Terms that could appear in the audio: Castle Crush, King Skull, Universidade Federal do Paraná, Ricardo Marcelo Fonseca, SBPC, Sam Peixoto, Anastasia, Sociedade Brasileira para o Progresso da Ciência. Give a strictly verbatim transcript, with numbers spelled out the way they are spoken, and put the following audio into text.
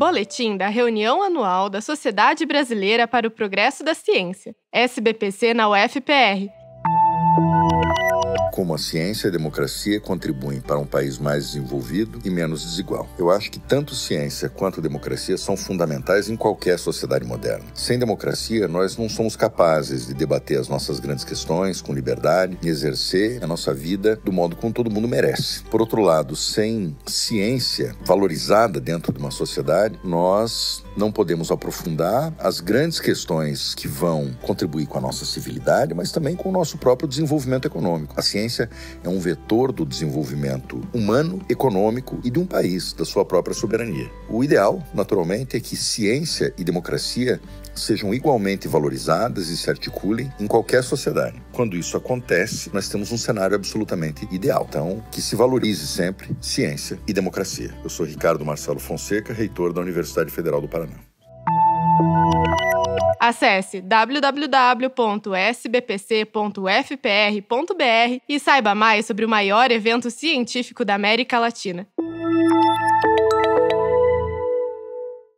Boletim da reunião anual da Sociedade Brasileira para o Progresso da Ciência, S B P C na U F P R. Como a ciência e a democracia contribuem para um país mais desenvolvido e menos desigual. Eu acho que tanto ciência quanto democracia são fundamentais em qualquer sociedade moderna. Sem democracia, nós não somos capazes de debater as nossas grandes questões com liberdade e exercer a nossa vida do modo como todo mundo merece. Por outro lado, sem ciência valorizada dentro de uma sociedade, nós não podemos aprofundar as grandes questões que vão contribuir com a nossa civilidade, mas também com o nosso próprio desenvolvimento econômico. A ciência é um vetor do desenvolvimento humano, econômico e de um país, da sua própria soberania. O ideal, naturalmente, é que ciência e democracia sejam igualmente valorizadas e se articulem em qualquer sociedade. Quando isso acontece, nós temos um cenário absolutamente ideal. Então, que se valorize sempre ciência e democracia. Eu sou Ricardo Marcelo Fonseca, reitor da Universidade Federal do Paraná. Acesse w w w ponto s b p c ponto u f p r ponto b r e saiba mais sobre o maior evento científico da América Latina.